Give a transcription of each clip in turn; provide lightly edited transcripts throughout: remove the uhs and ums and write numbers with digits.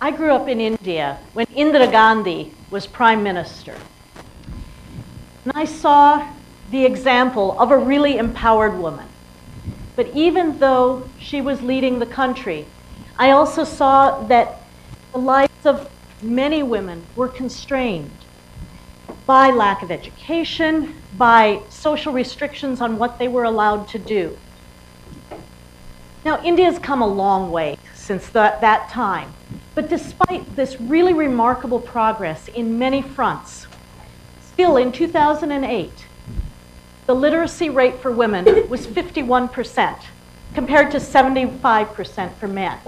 I grew up in India when Indira Gandhi was prime minister. And I saw the example of a really empowered woman. But even though she was leading the country, I also saw that the lives of many women were constrained by lack of education, by social restrictions on what they were allowed to do. Now, India's come a long way since that time, but despite this really remarkable progress in many fronts, still in 2008, the literacy rate for women was 51%, compared to 75% for men.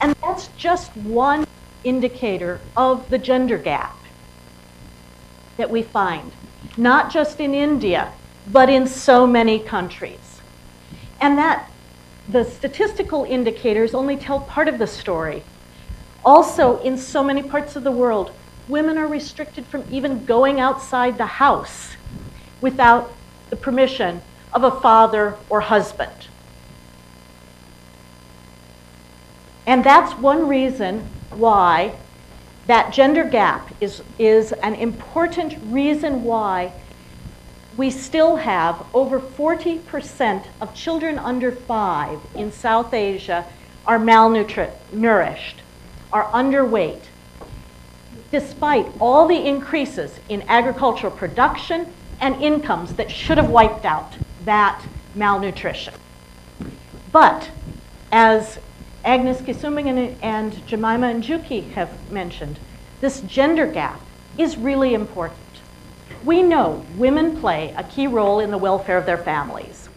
And that's just one indicator of the gender gap that we find, not just in India, but in so many countries. And that the statistical indicators only tell part of the story. Also, in so many parts of the world, women are restricted from even going outside the house without the permission of a father or husband. And that's one reason why that gender gap is an important reason why we still have over 40% of children under 5 in South Asia are malnourished, are underweight, despite all the increases in agricultural production and incomes that should have wiped out that malnutrition. But as Agnes Quisumbing and Jemima Njuki have mentioned, this gender gap is really important. We know women play a key role in the welfare of their families.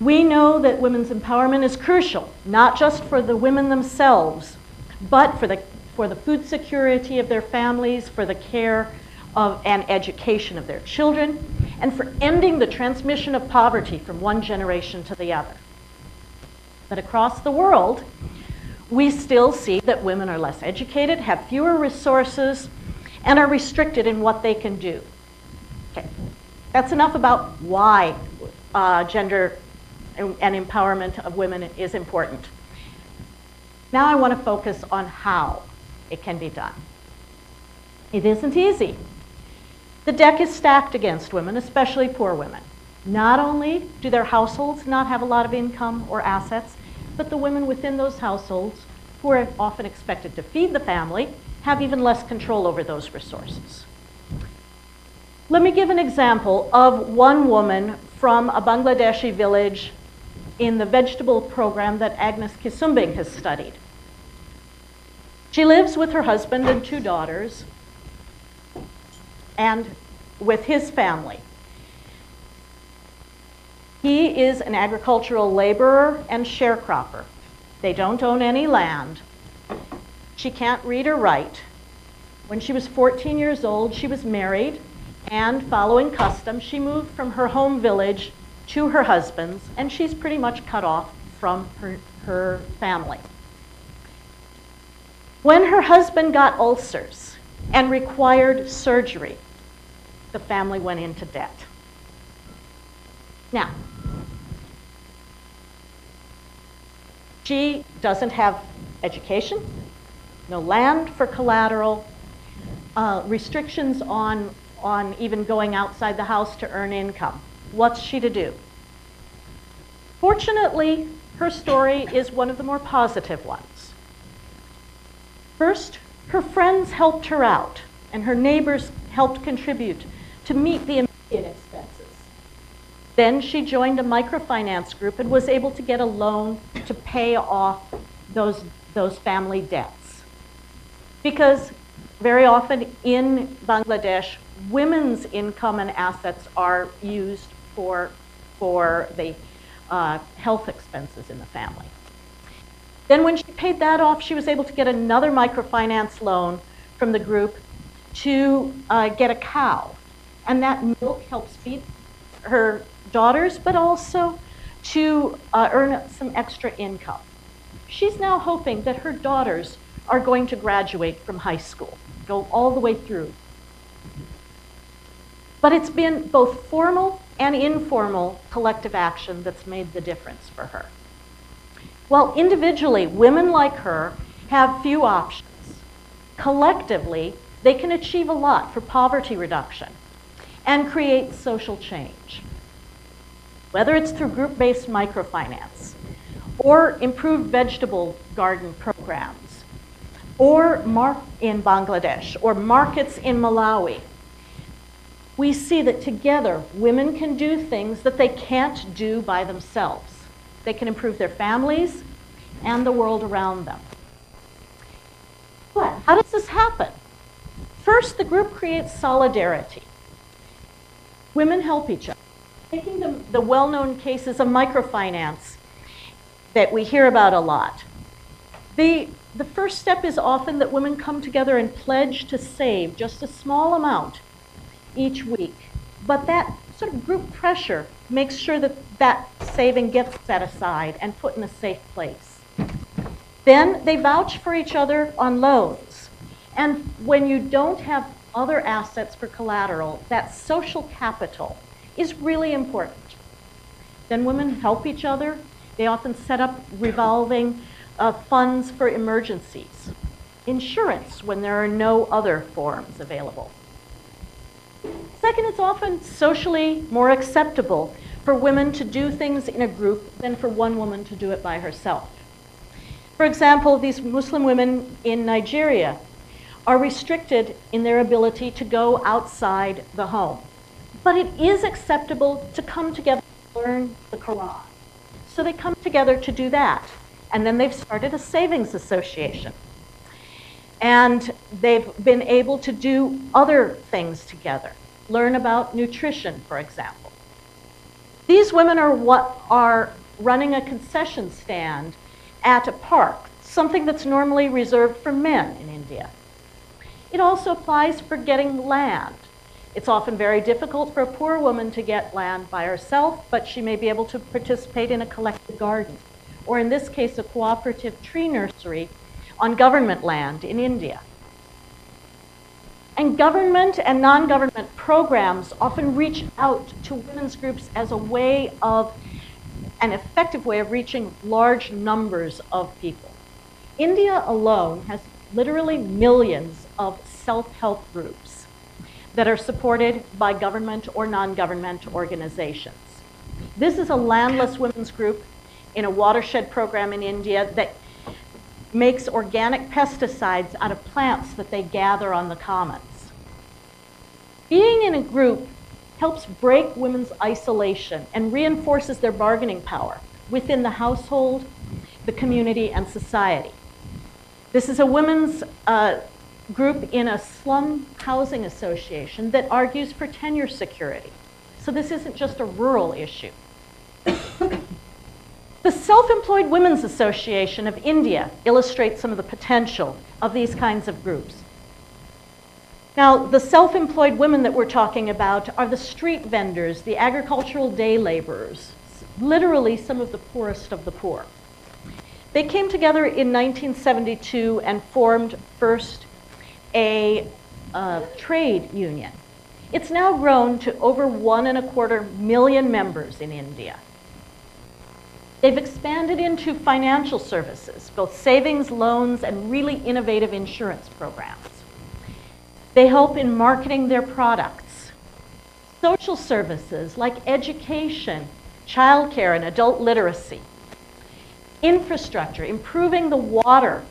We know that women's empowerment is crucial, not just for the women themselves, but for the food security of their families, for the care of and education of their children, and for ending the transmission of poverty from one generation to the other. But across the world, we still see that women are less educated, have fewer resources, and are restricted in what they can do. Okay, that's enough about why gender and empowerment of women is important. Now I want to focus on how it can be done. It isn't easy. The deck is stacked against women, especially poor women. Not only do their households not have a lot of income or assets, but the women within those households, who are often expected to feed the family, have even less control over those resources. Let me give an example of one woman from a Bangladeshi village in the vegetable program that Agnes Quisumbing has studied. She lives with her husband and 2 daughters and with his family. He is an agricultural laborer and sharecropper. They don't own any land. She can't read or write. When she was 14 years old, she was married, and following custom, she moved from her home village to her husband's, and she's pretty much cut off from her family. When her husband got ulcers and required surgery, the family went into debt. Now, she doesn't have education, no land for collateral, restrictions on even going outside the house to earn income. What's she to do? Fortunately, her story is one of the more positive ones. First, her friends helped her out, and her neighbors helped contribute to meet the immediate expenses. Then she joined a microfinance group and was able to get a loan to pay off those family debts. Because very often in Bangladesh, women's income and assets are used for the health expenses in the family. Then when she paid that off, she was able to get another microfinance loan from the group to get a cow. And that milk helps feed her daughters, but also to earn some extra income. She's now hoping that her daughters are going to graduate from high school, go all the way through. But it's been both formal and informal collective action that's made the difference for her. While individually, women like her have few options. Collectively, they can achieve a lot for poverty reduction and create social change, whether it's through group-based microfinance or improved vegetable garden programs or in Bangladesh or markets in Malawi. We see that together women can do things that they can't do by themselves. They can improve their families and the world around them. But how does this happen? First, the group creates solidarity. Women help each other. Taking the well-known cases of microfinance that we hear about a lot, the first step is often that women come together and pledge to save just a small amount each week. But that sort of group pressure makes sure that that saving gets set aside and put in a safe place. Then they vouch for each other on loans. And when you don't have other assets for collateral, that social capital is really important. Then women help each other. They often set up revolving funds for emergencies, insurance when there are no other forms available. Second, it's often socially more acceptable for women to do things in a group than for one woman to do it by herself. For example, these Muslim women in Nigeria are restricted in their ability to go outside the home. But it is acceptable to come together to learn the Quran. So they come together to do that. And then they've started a savings association. And they've been able to do other things together. Learn about nutrition, for example. These women are running a concession stand at a park, something that's normally reserved for men in India. It also applies for getting land. It's often very difficult for a poor woman to get land by herself, but she may be able to participate in a collective garden, or in this case, a cooperative tree nursery on government land in India. And government and non-government programs often reach out to women's groups as a way of, an effective way of reaching large numbers of people. India alone has literally millions of self-help groups that are supported by government or non-government organizations. This is a landless women's group in a watershed program in India that makes organic pesticides out of plants that they gather on the commons. Being in a group helps break women's isolation and reinforces their bargaining power within the household, the community, and society. This is a women's group in a slum housing association that argues for tenure security. So this isn't just a rural issue. The Self-Employed Women's Association of India illustrates some of the potential of these kinds of groups. Now, the self-employed women that we're talking about are the street vendors, the agricultural day laborers, literally some of the poorest of the poor. They came together in 1972 and formed first a trade union. It's now grown to over 1.25 million members in India. They've expanded into financial services, both savings, loans, and really innovative insurance programs. They help in marketing their products. Social services like education, childcare, and adult literacy. Infrastructure, improving the water,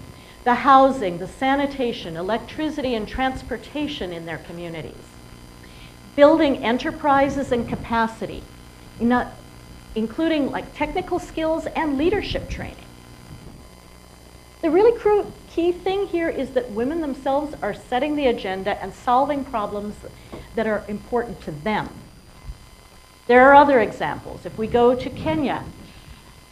the housing, the sanitation, electricity, and transportation in their communities. Building enterprises and capacity, including like technical skills and leadership training. The really key thing here is that women themselves are setting the agenda and solving problems that are important to them. There are other examples. If we go to Kenya,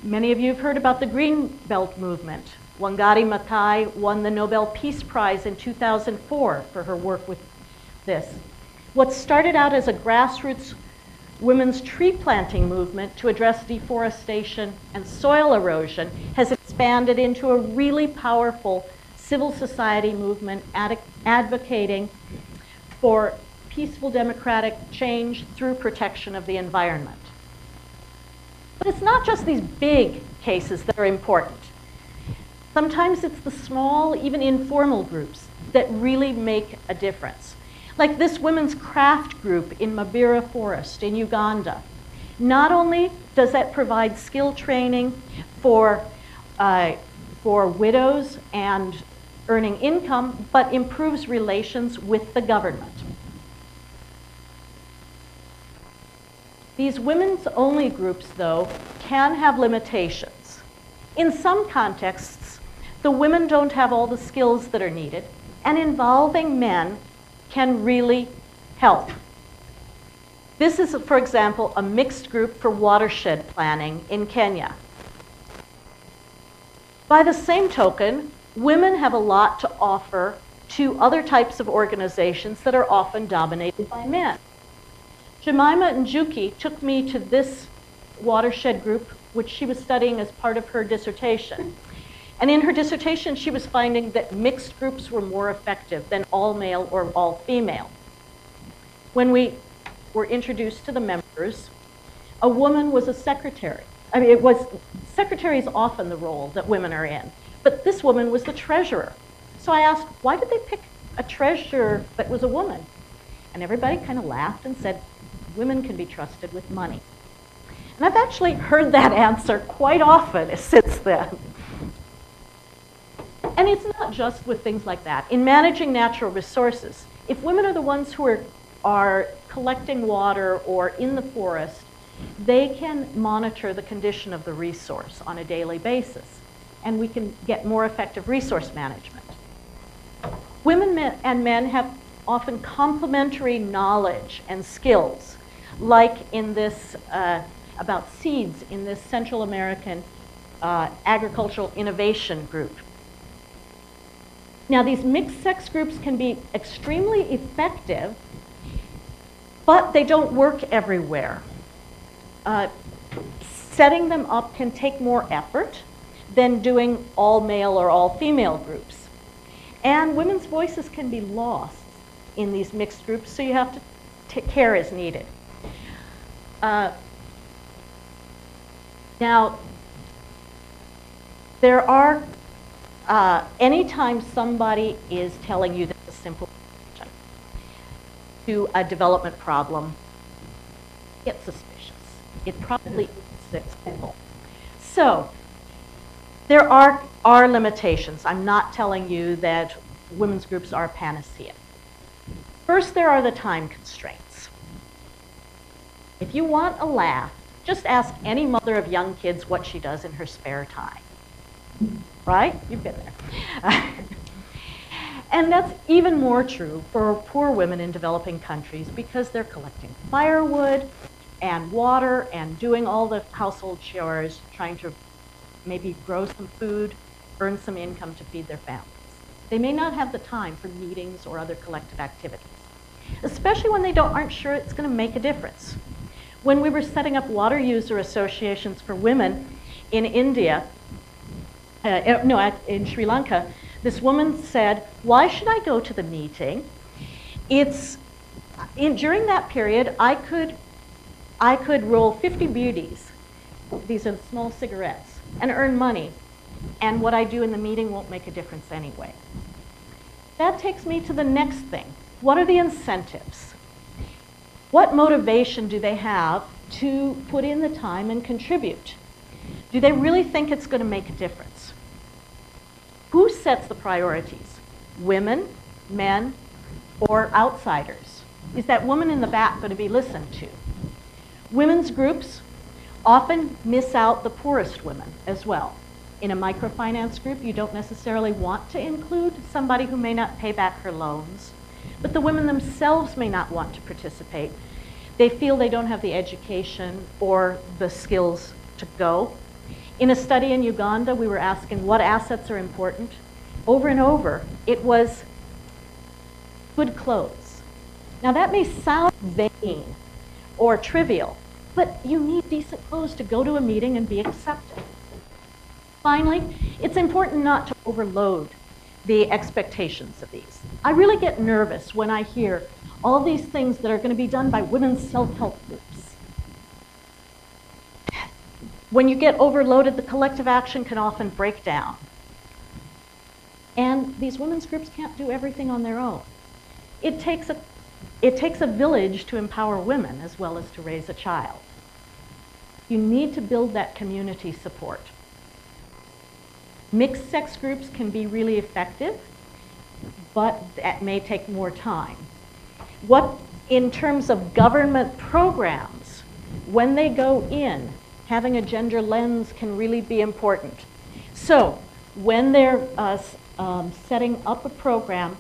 many of you have heard about the Green Belt Movement. Wangari Maathai won the Nobel Peace Prize in 2004 for her work with this. What started out as a grassroots women's tree planting movement to address deforestation and soil erosion has expanded into a really powerful civil society movement advocating for peaceful democratic change through protection of the environment. But it's not just these big cases that are important. Sometimes it's the small, even informal groups that really make a difference. Like this women's craft group in Mabira Forest in Uganda. Not only does that provide skill training for widows and earning income, but improves relations with the government. These women's only groups, though, can have limitations. In some contexts, the women don't have all the skills that are needed, and involving men can really help. This is, for example, a mixed group for watershed planning in Kenya. By the same token, women have a lot to offer to other types of organizations that are often dominated by men. Jemima Njuki took me to this watershed group, which she was studying as part of her dissertation. And in her dissertation, she was finding that mixed groups were more effective than all male or all female. When we were introduced to the members, a woman was a secretary. I mean, secretary is often the role that women are in, but this woman was the treasurer. So I asked, why did they pick a treasurer that was a woman? And everybody kind of laughed and said, women can be trusted with money. And I've actually heard that answer quite often since then. And it's not just with things like that. In managing natural resources, if women are the ones who are collecting water or in the forest, they can monitor the condition of the resource on a daily basis, and we can get more effective resource management. Women and men have often complementary knowledge and skills, like in this, about seeds in this Central American agricultural innovation group. Now, these mixed-sex groups can be extremely effective, but they don't work everywhere. Setting them up can take more effort than doing all male or all female groups. And women's voices can be lost in these mixed groups, so you have to take care as needed. Now, there are, anytime somebody is telling you that a simple solution to a development problem, it's suspicious. It probably sits simple. So there are limitations. I'm not telling you that women's groups are a panacea. First, there are the time constraints. If you want a laugh, just ask any mother of young kids what she does in her spare time. Right? You've been there. And that's even more true for poor women in developing countries because they're collecting firewood and water and doing all the household chores, trying to maybe grow some food, earn some income to feed their families. They may not have the time for meetings or other collective activities, especially when they aren't sure it's going to make a difference. When we were setting up water user associations for women in India, in Sri Lanka, this woman said, why should I go to the meeting? During that period, I could roll 50 beauties, these are small cigarettes, and earn money. And what I do in the meeting won't make a difference anyway. That takes me to the next thing. What are the incentives? What motivation do they have to put in the time and contribute? Do they really think it's going to make a difference? Who sets the priorities? Women, men, or outsiders? Is that woman in the back going to be listened to? Women's groups often miss out the poorest women as well. In a microfinance group, you don't necessarily want to include somebody who may not pay back her loans, but the women themselves may not want to participate. They feel they don't have the education or the skills to go. In a study in Uganda, we were asking what assets are important. Over and over, it was good clothes. Now that may sound vain or trivial, but you need decent clothes to go to a meeting and be accepted. Finally, it's important not to overload the expectations of these. I really get nervous when I hear all these things that are going to be done by women's self-help groups. When you get overloaded, the collective action can often break down. And these women's groups can't do everything on their own. It takes a village to empower women as well as to raise a child. You need to build that community support. Mixed sex groups can be really effective, but that may take more time. What, in terms of government programs, when they go in, having a gender lens can really be important. So when they're setting up a program,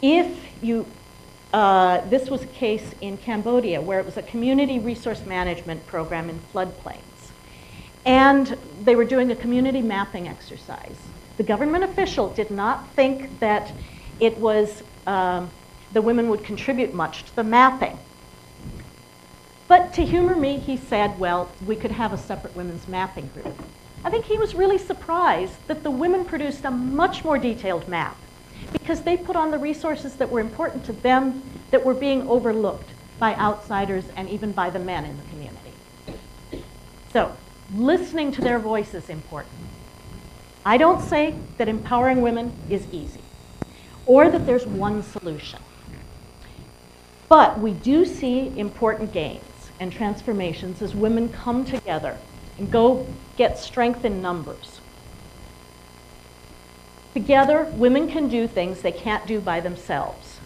if you, this was a case in Cambodia where it was a community resource management program in floodplains. And they were doing a community mapping exercise. The government official did not think that it was, the women would contribute much to the mapping. But to humor me, he said, well, we could have a separate women's mapping group. I think he was really surprised that the women produced a much more detailed map because they put on the resources that were important to them that were being overlooked by outsiders and even by the men in the community. So listening to their voice is important. I don't say that empowering women is easy or that there's one solution. But we do see important gains and transformations as women come together and go get strength in numbers. Together, women can do things they can't do by themselves.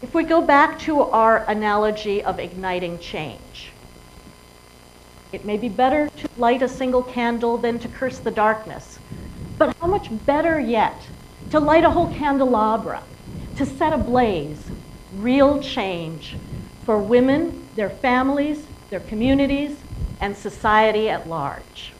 If we go back to our analogy of igniting change, it may be better to light a single candle than to curse the darkness. But how much better yet to light a whole candelabra, to set ablaze real change for women, their families, their communities, and society at large.